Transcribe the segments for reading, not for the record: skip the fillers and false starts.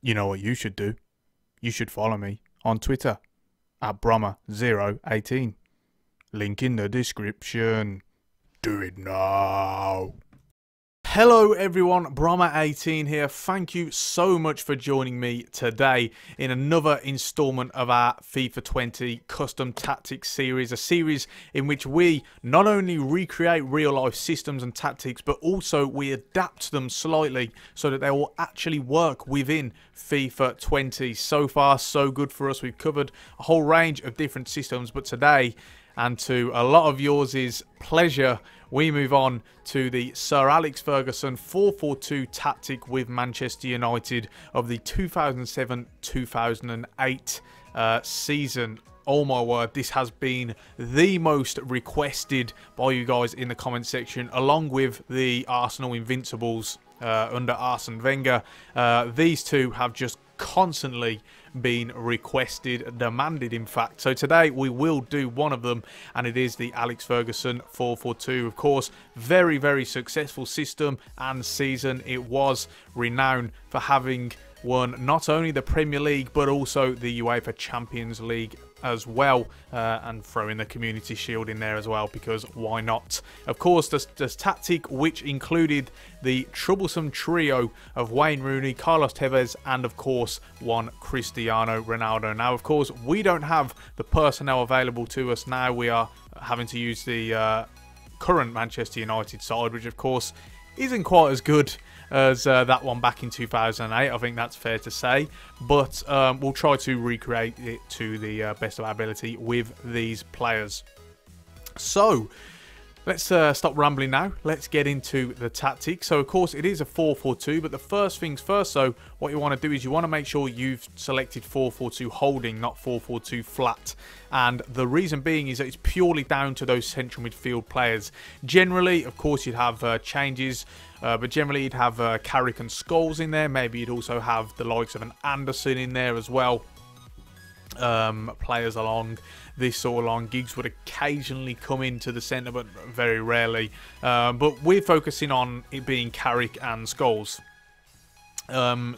You know what you should do? You should follow me on Twitter at Broma018. Link in the description. Do it now. Hello everyone, Broma18 here. Thank you so much for joining me today in another instalment of our FIFA 20 Custom Tactics series, a series in which we not only recreate real life systems and tactics, but also we adapt them slightly so that they will actually work within FIFA 20. So far, so good for us. We've covered a whole range of different systems, but today, and to a lot of yours' pleasure, we move on to the Sir Alex Ferguson 4-4-2 tactic with Manchester United of the 2007-2008 season. Oh my word, this has been the most requested by you guys in the comment section, along with the Arsenal Invincibles under Arsene Wenger. These two have just constantly been requested, demanded in fact. So today we will do one of them, and it is the Alex Ferguson 4-4-2. Of course, very, very successful system and season. It was renowned for having won not only the Premier League but also the UEFA Champions League as well, and throw in the Community Shield in there as well, because why not? Of course, this tactic, which included the troublesome trio of Wayne Rooney, Carlos Tevez, and of course one Cristiano Ronaldo. Now of course we don't have the personnel available to us now. We are having to use the current Manchester United side, which of course isn't quite as good as that one back in 2008, I think that's fair to say, but we'll try to recreate it to the best of our ability with these players. So let's stop rambling now, let's get into the tactics. So of course it is a 4-4-2, but the first things first, so what you want to do is you want to make sure you've selected 4-4-2 holding, not 4-4-2 flat. And the reason being is that it's purely down to those central midfield players. Generally, of course, you'd have changes, but generally you'd have Carrick and Scholes in there. Maybe you'd also have the likes of an Anderson in there as well. Players along this sort of line. Giggs would occasionally come into the centre, but very rarely. But we're focusing on it being Carrick and Scholes.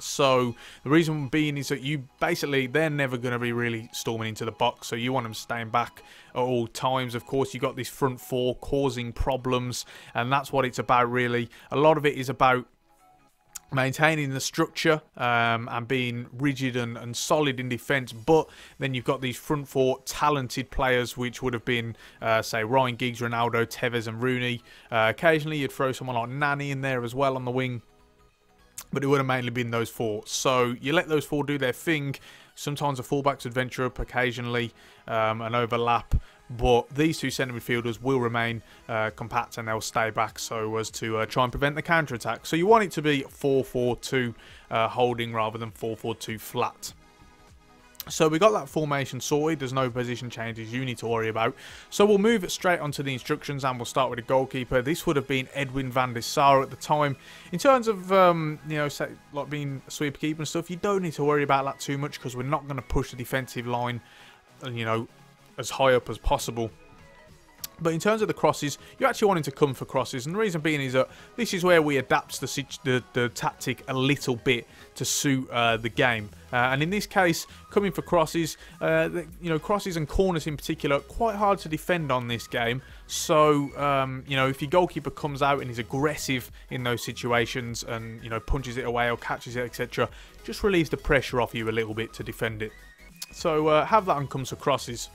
So the reason being is that you basically, they're never going to be really storming into the box, so you want them staying back at all times. Of course, you've got this front four causing problems, and that's what it's about really. A lot of it is about maintaining the structure and being rigid and solid in defence, but then you've got these front four talented players, which would have been, say, Ryan Giggs, Ronaldo, Tevez and Rooney. Occasionally you'd throw someone like Nani in there as well on the wing, but it would have mainly been those four. So you let those four do their thing. Sometimes a fullback's would venture up, occasionally an overlap, but these two centre midfielders will remain compact and they'll stay back so as to try and prevent the counter-attack. So you want it to be 4-4-2 holding rather than 4-4-2 flat. So we got that formation sorted. There's no position changes you need to worry about. So we'll move straight onto the instructions, and we'll start with a goalkeeper. This would have been Edwin van der Sar at the time. In terms of you know, say, like being a sweeper keeper and stuff, you don't need to worry about that too much because we're not going to push the defensive line, you know, as high up as possible. But in terms of the crosses, you're actually wanting to come for crosses, and the reason being is that this is where we adapt the tactic a little bit to suit the game. And in this case, coming for crosses, you know, crosses and corners in particular, quite hard to defend on this game. So you know, if your goalkeeper comes out and is aggressive in those situations, and you know, punches it away or catches it, etc., just relieves the pressure off you a little bit to defend it. So have that and comes for crosses.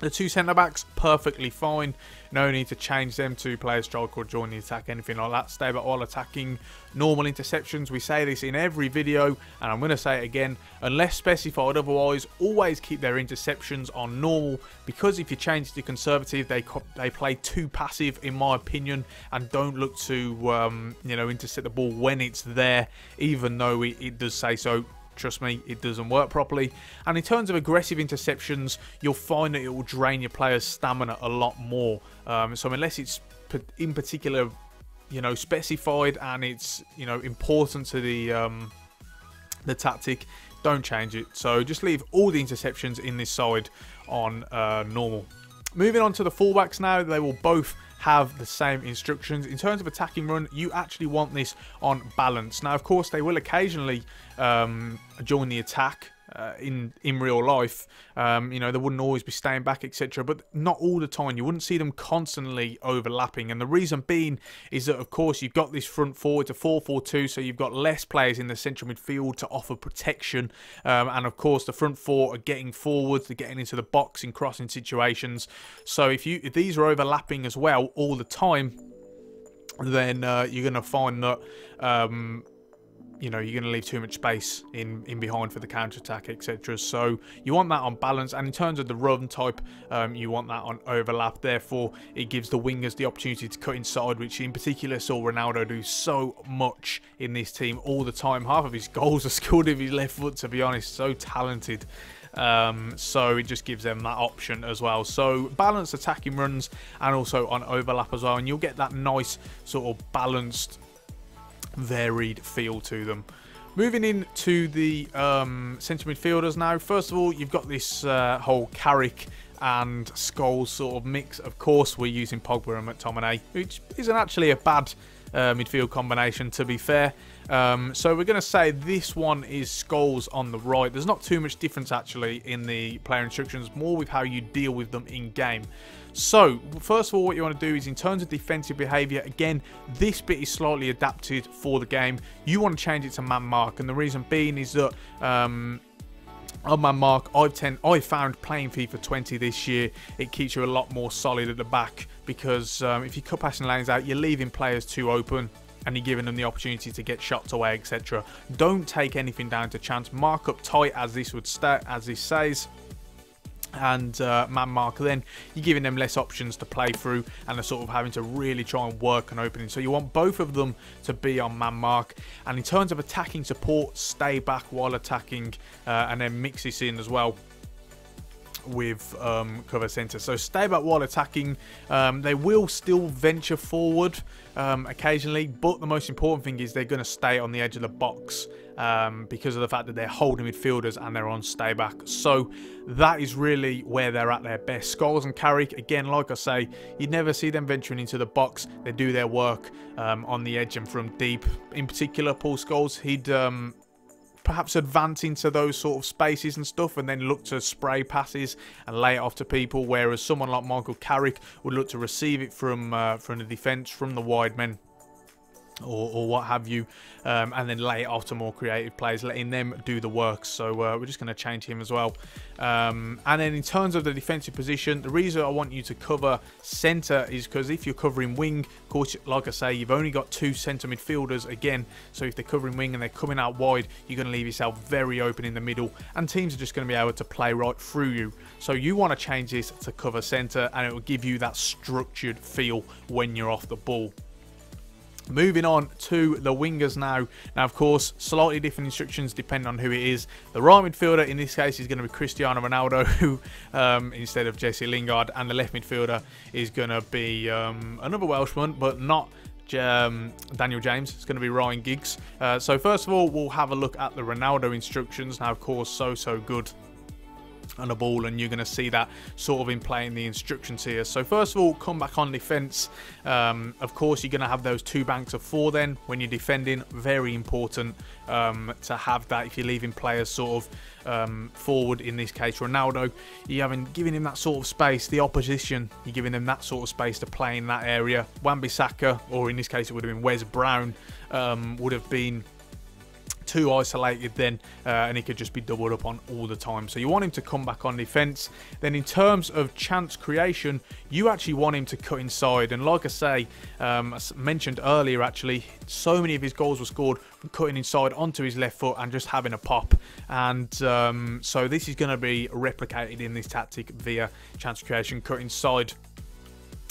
The two centre-backs, perfectly fine. No need to change them to play a strike or join the attack, anything like that. Stay back while attacking. Normal interceptions, we say this in every video, and I'm going to say it again. Unless specified otherwise, always keep their interceptions on normal, because if you change to conservative, they play too passive, in my opinion, and don't look to you know, intercept the ball when it's there, even though it does say so. Trust me, it doesn't work properly. And in terms of aggressive interceptions, you'll find that it will drain your player's stamina a lot more. So unless it's in particular, you know, specified and it's, you know, important to the tactic, don't change it. So just leave all the interceptions in this side on normal. Moving on to the fullbacks now, they will both have the same instructions. In terms of attacking run, you actually want this on balance. Now, of course, they will occasionally join the attack in real life. You know, they wouldn't always be staying back, etc. But not all the time. You wouldn't see them constantly overlapping. And the reason being is that, of course, you've got this front four. It's a 4-4-2, so you've got less players in the central midfield to offer protection. And, of course, the front four are getting forwards. They're getting into the box in crossing situations. So if these are overlapping as well all the time, then you're going to find that... you know, you're going to leave too much space in behind for the counter-attack, etc. So you want that on balance. And in terms of the run type, you want that on overlap. Therefore, it gives the wingers the opportunity to cut inside, which in particular saw Ronaldo do so much in this team all the time. Half of his goals are scored with his left foot, to be honest. So talented. So it just gives them that option as well. So balanced attacking runs and also on overlap as well. And you'll get that nice sort of balanced, varied feel to them. Moving into the centre midfielders now. First of all, you've got this whole Carrick and Scholes sort of mix. Of course, we're using Pogba and McTominay, which isn't actually a bad midfield combination, to be fair. So we're going to say this one is Scholes on the right. There's not too much difference, actually, in the player instructions, more with how you deal with them in-game. So, first of all, what you want to do is, in terms of defensive behaviour, again, this bit is slightly adapted for the game. You want to change it to man mark, and the reason being is that on man mark, I found playing FIFA 20 this year, it keeps you a lot more solid at the back, because if you cut passing lanes out, you're leaving players too open, and you're giving them the opportunity to get shots away, etc. Don't take anything down to chance. Mark up tight, as this would start, as this says, and man mark. Then you're giving them less options to play through, and they're sort of having to really try and work an opening. So you want both of them to be on man mark. And in terms of attacking support, stay back while attacking, and then mix this in as well with cover center. So stay back while attacking. They will still venture forward occasionally, but the most important thing is they're going to stay on the edge of the box because of the fact that they're holding midfielders and they're on stay back. So that is really where they're at their best. Scholes and Carrick, again, like I say, you'd never see them venturing into the box. They do their work on the edge and from deep. In particular, Paul Scholes, he'd perhaps advance into those sort of spaces and stuff and then look to spray passes and lay it off to people, whereas someone like Michael Carrick would look to receive it from the defence, from the wide men or what have you, and then lay it off to more creative players, letting them do the work. So we're just going to change him as well. And then in terms of the defensive position, the reason I want you to cover centre is because if you're covering wing, of course, like I say, you've only got two centre midfielders again. So if they're covering wing and they're coming out wide, you're going to leave yourself very open in the middle, and teams are just going to be able to play right through you. So you want to change this to cover centre, and it will give you that structured feel when you're off the ball. Moving on to the wingers now. Now, of course, slightly different instructions depending on who it is. The right midfielder, in this case, is going to be Cristiano Ronaldo instead of Jesse Lingard. And the left midfielder is going to be another Welshman, but not Daniel James. It's going to be Ryan Giggs. So, first of all, we'll have a look at the Ronaldo instructions. Now, of course, so good on the ball, and you're going to see that sort of in playing the instructions here. So first of all, come back on defense. Of course, you're going to have those two banks of four then when you're defending. Very important to have that. If you're leaving players sort of forward, in this case Ronaldo, you haven't given him that sort of space. The opposition, you're giving them that sort of space to play in that area. Wan-Bissaka, or in this case it would have been Wes Brown, would have been too isolated then, and he could just be doubled up on all the time. So you want him to come back on defence. Then in terms of chance creation, you actually want him to cut inside. And like I say, as mentioned earlier, actually, so many of his goals were scored from cutting inside onto his left foot and just having a pop. And so this is going to be replicated in this tactic via chance creation, cut inside.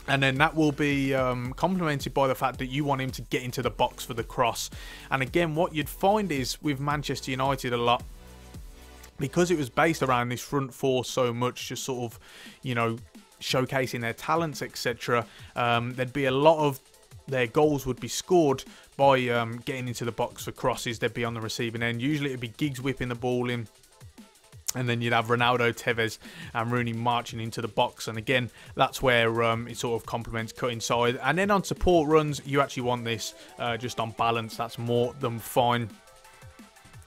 And then that will be complemented by the fact that you want him to get into the box for the cross. And again, what you'd find is with Manchester United a lot, because it was based around this front four so much, just sort of, you know, showcasing their talents, etc. There'd be a lot of their goals would be scored by getting into the box for crosses. They'd be on the receiving end. Usually it'd be Giggs whipping the ball in. And then you'd have Ronaldo, Tevez and Rooney marching into the box. And again, that's where it sort of complements cut inside. And then on support runs, you actually want this just on balance. That's more than fine.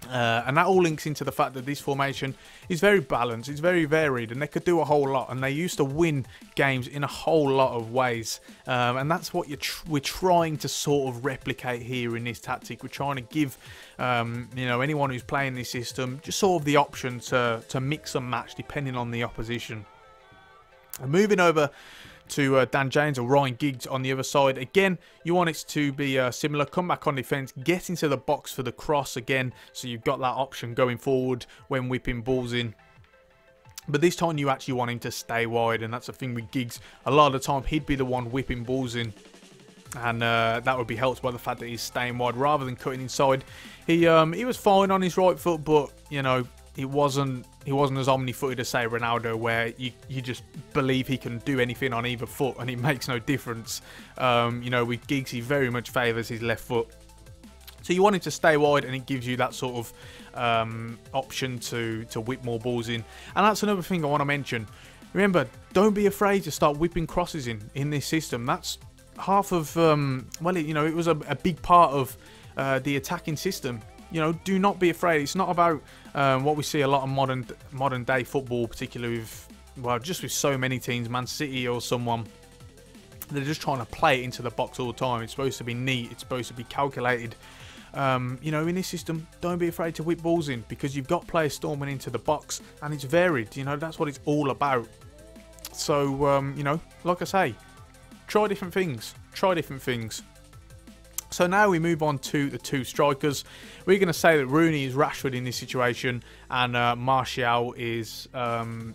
And that all links into the fact that this formation is very balanced, it's very varied, and they could do a whole lot, and they used to win games in a whole lot of ways, and that's what we're trying to sort of replicate here in this tactic. We're trying to give you know, anyone who's playing this system just sort of the option to mix and match depending on the opposition. And moving over to Dan James or Ryan Giggs on the other side. Again, you want it to be similar. Come back on defence, get into the box for the cross again, so you've got that option going forward when whipping balls in. But this time you actually want him to stay wide, and that's the thing with Giggs. A lot of the time he'd be the one whipping balls in, and that would be helped by the fact that he's staying wide rather than cutting inside. He was fine on his right foot, but, you know, he wasn't as omni-footed as, say, Ronaldo, where you just believe he can do anything on either foot and it makes no difference. You know, with Giggs, he very much favours his left foot. So you want him to stay wide, and it gives you that sort of option to whip more balls in. And that's another thing I want to mention. Remember, don't be afraid to start whipping crosses in this system. That's half of, well, you know, it was a big part of the attacking system. You know, do not be afraid. It's not about what we see a lot of modern day football, particularly with, well, just with so many teams, Man City or someone. They're just trying to play it into the box all the time. It's supposed to be neat. It's supposed to be calculated. You know, in this system, don't be afraid to whip balls in, because you've got players storming into the box and it's varied. You know, that's what it's all about. So, you know, like I say, try different things. Try different things. So now we move on to the two strikers. We're going to say that Rooney is Rashford in this situation, and Martial is Carlos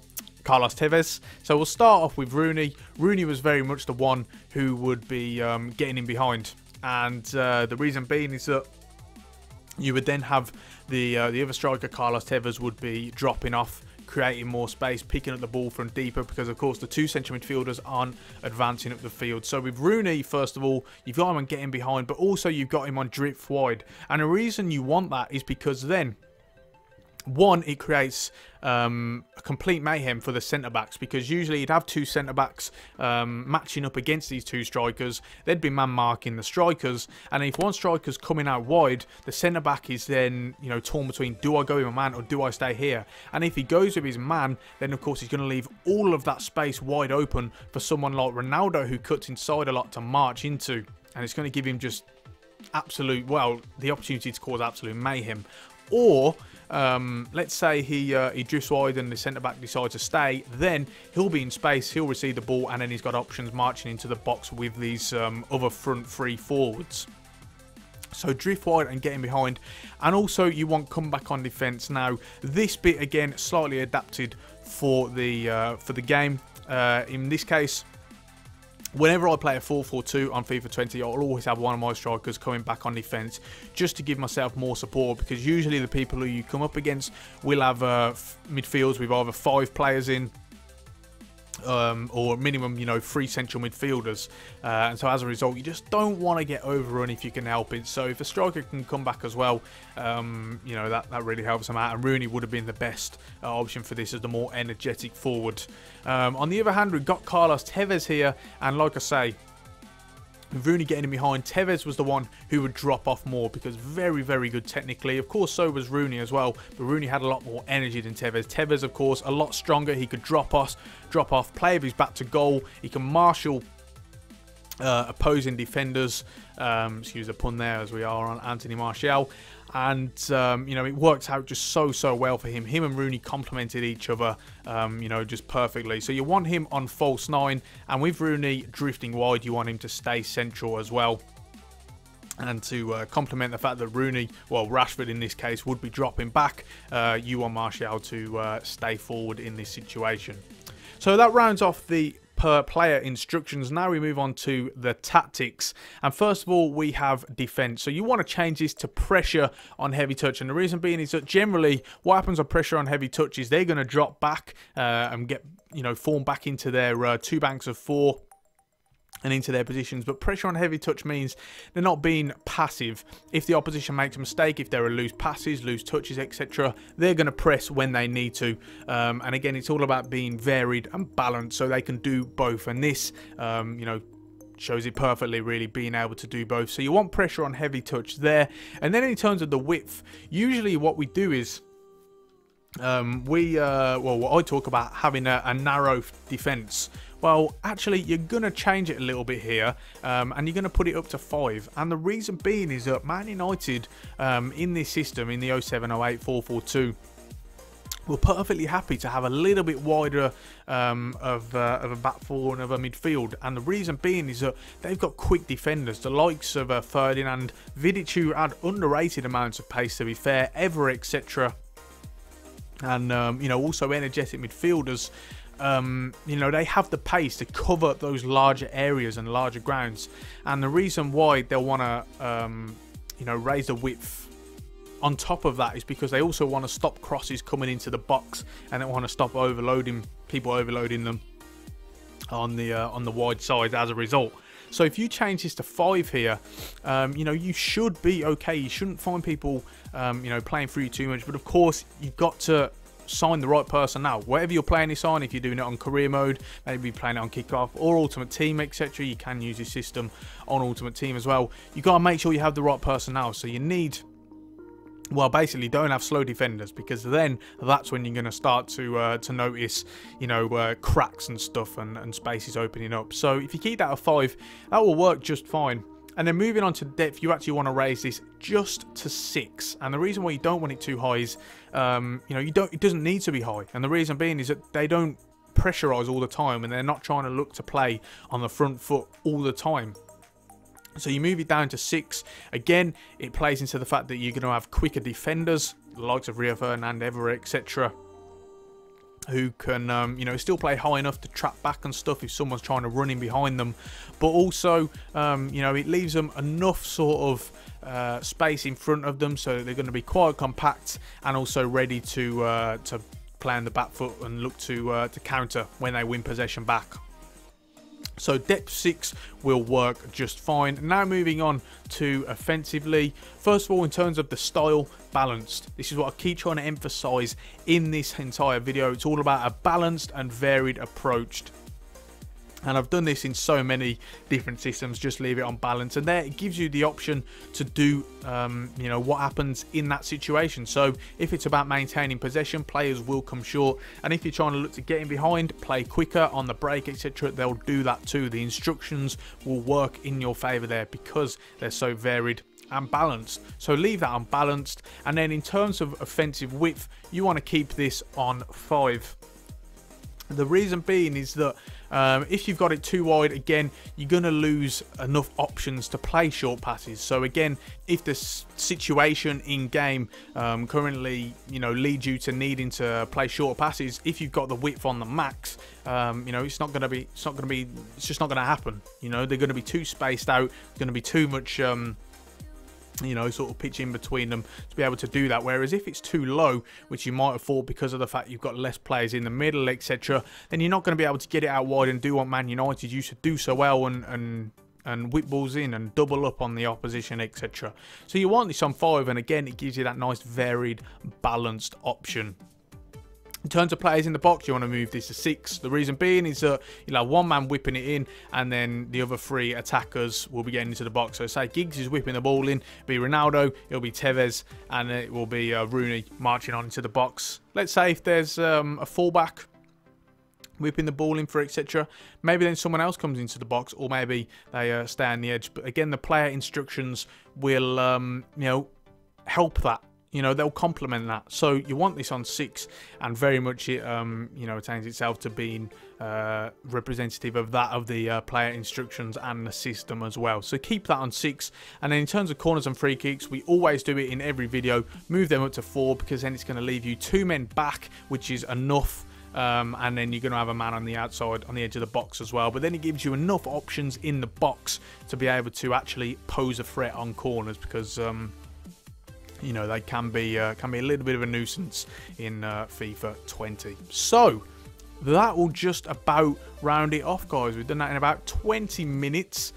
Tevez. So we'll start off with Rooney. Rooney was very much the one who would be getting in behind. And the reason being is that you would then have the other striker, Carlos Tevez, would be dropping off, creating more space, picking up the ball from deeper, because of course the two central midfielders aren't advancing up the field. So with Rooney, first of all, you've got him on getting behind, but also you've got him on drift wide. And the reason you want that is because then, one, it creates a complete mayhem for the centre-backs, because usually you'd have two centre-backs matching up against these two strikers. They'd be man-marking the strikers, and if one striker's coming out wide, the centre-back is then, you know, torn between, do I go with a man or do I stay here? And if he goes with his man, then of course he's going to leave all of that space wide open for someone like Ronaldo, who cuts inside a lot, to march into, and it's going to give him just absolute, well, the opportunity to cause absolute mayhem. Or let's say he drifts wide and the centre-back decides to stay, then he'll be in space, he'll receive the ball, and then he's got options marching into the box with these other front three forwards. So drift wide and getting behind. And also you want comeback on defence. Now this bit again slightly adapted for the game. In this case, whenever I play a 4-4-2 on FIFA 20, I'll always have one of my strikers coming back on defence, just to give myself more support, because usually the people who you come up against will have midfields with either 5 players in, or minimum, you know, 3 central midfielders. And so as a result, you just don't want to get overrun if you can help it. So if a striker can come back as well, you know, that really helps them out. And Rooney would have been the best option for this as the more energetic forward. On the other hand, we've got Carlos Tevez here, and like I say, with Rooney getting in behind, Tevez was the one who would drop off more, because very, very good technically. Of course, so was Rooney as well, but Rooney had a lot more energy than Tevez. Tevez, of course, a lot stronger. He could drop off, play with his back to goal. He can marshal opposing defenders. Excuse the pun there, as we are on Anthony Martial. And, you know, it worked out just so well for him. Him and Rooney complemented each other, you know, just perfectly. So you want him on false 9. And with Rooney drifting wide, you want him to stay central as well. And to complement the fact that Rooney, well, Rashford in this case, would be dropping back, you want Martial to stay forward in this situation. So that rounds off the per player instructions. Now we move on to the tactics, and first of all we have defense. So you want to change this to pressure on heavy touch, and the reason being is that generally what happens on pressure on heavy touch is they're going to drop back and get, you know, form back into their two banks of 4. and into their positions, but pressure on heavy touch means they're not being passive. If the opposition makes a mistake, if there are loose passes, loose touches, etc., they're going to press when they need to. And again, it's all about being varied and balanced, so they can do both. And this, you know, shows it perfectly, really, being able to do both. So you want pressure on heavy touch there. And then in terms of the width, usually what we do is well, I talk about having a narrow defense. Well, actually, you're going to change it a little bit here, and you're going to put it up to 5. And the reason being is that Man United, in this system, in the 07-08 4-4-2, were perfectly happy to have a little bit wider of a back four and of a midfield. And the reason being is that they've got quick defenders, the likes of Ferdinand, Vidic, who had underrated amounts of pace, to be fair, Evra, etc., and you know, also energetic midfielders. You know, they have the pace to cover those larger areas and larger grounds. And the reason why they'll want to you know, raise the width on top of that is because they also want to stop crosses coming into the box, and they want to stop people overloading them on the wide side as a result. So if you change this to 5 here, you know, you should be okay. You shouldn't find people, you know, playing through too much. But of course, you've got to sign the right person now. Whatever you're playing this on, if you're doing it on career mode, maybe playing it on kickoff or ultimate team, etc., you can use this system on ultimate team as well. You got to make sure you have the right person now. So you need, well, basically don't have slow defenders, because then that's when you're going to start to notice, you know, cracks and stuff, and spaces opening up. So if you keep that at 5, that will work just fine. And then moving on to depth, you actually want to raise this just to 6. And the reason why you don't want it too high is, you know, it doesn't need to be high. And the reason being is that they don't pressurize all the time, and they're not trying to look to play on the front foot all the time. So you move it down to 6. Again, it plays into the fact that you're going to have quicker defenders, the likes of Rio Ferdinand, Evra, etc., who can, you know, still play high enough to trap back and stuff if someone's trying to run in behind them. But also, you know, it leaves them enough sort of space in front of them so that they're going to be quite compact and also ready to play on the back foot and look to counter when they win possession back. So depth 6 will work just fine. Now moving on to offensively. First of all, in terms of the style, balanced. This is what I keep trying to emphasize in this entire video. It's all about a balanced and varied approach. And I've done this in so many different systems, just leave it on balance. And there it gives you the option to do, you know, what happens in that situation. So if it's about maintaining possession, players will come short. And if you're trying to look to get in behind, play quicker on the break, etc., they'll do that too. The instructions will work in your favor there because they're so varied and balanced. So leave that unbalanced. And then in terms of offensive width, you want to keep this on 5. The reason being is that if you've got it too wide, again, you're going to lose enough options to play short passes. So again, if the situation in game currently, you know, leads you to needing to play short passes, if you've got the width on the max, you know, it's just not going to happen. You know, they're going to be too spaced out. There's going to be too much, you know, sort of pitch in between them to be able to do that. Whereas if it's too low, which you might have thought because of the fact you've got less players in the middle, etc., then you're not going to be able to get it out wide and do what Man United used to do so well, and whip balls in and double up on the opposition, etc. So you want this on 5, and again, it gives you that nice varied, balanced option. In terms of players in the box, you want to move this to 6. The reason being is that you'll have one man whipping it in, and then the other 3 attackers will be getting into the box. So say Giggs is whipping the ball in, it'll be Ronaldo, it'll be Tevez, and it will be Rooney marching on into the box. Let's say if there's a fullback whipping the ball in for etc., maybe then someone else comes into the box, or maybe they stay on the edge. But again, the player instructions will, you know, help that. You know, they'll complement that. So you want this on 6, and very much it, you know, attains itself to being representative of that, of the player instructions and the system as well. So keep that on 6. And then in terms of corners and free kicks, we always do it in every video. Move them up to 4, because then it's going to leave you 2 men back, which is enough. And then you're going to have a man on the outside, on the edge of the box as well. But then it gives you enough options in the box to be able to actually pose a threat on corners, because you know, they can be a little bit of a nuisance in FIFA 20. So that will just about round it off, guys. We've done that in about 20 minutes,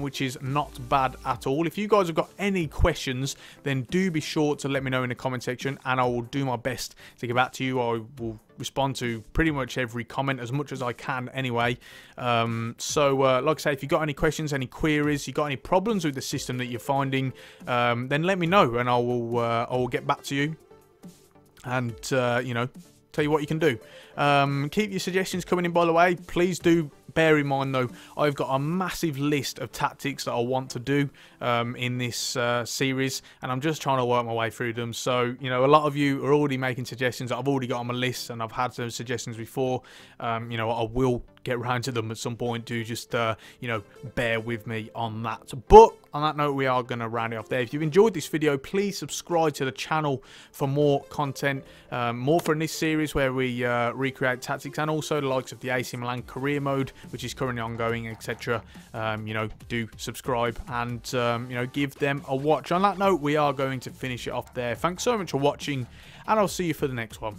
which is not bad at all. If you guys have got any questions, then do be sure to let me know in the comment section, and I will do my best to get back to you. I will respond to pretty much every comment, as much as I can anyway. Like I say, if you've got any questions, any queries, you've got any problems with the system that you're finding, then let me know, and I will get back to you, and you know, tell you what you can do. Keep your suggestions coming in, by the way. Please do bear in mind, though, I've got a massive list of tactics that I want to do in this series, and I'm just trying to work my way through them. So, you know, a lot of you are already making suggestions that I've already got on my list, and I've had those suggestions before. You know, I will get round to them at some point. Do just, you know, bear with me on that. But on that note, we are going to round it off there. If you've enjoyed this video, please subscribe to the channel for more content, more from this series where we recreate tactics, and also the likes of the AC Milan career mode, which is currently ongoing, etc. You know, do subscribe and, you know, give them a watch. On that note, we are going to finish it off there. Thanks so much for watching, and I'll see you for the next one.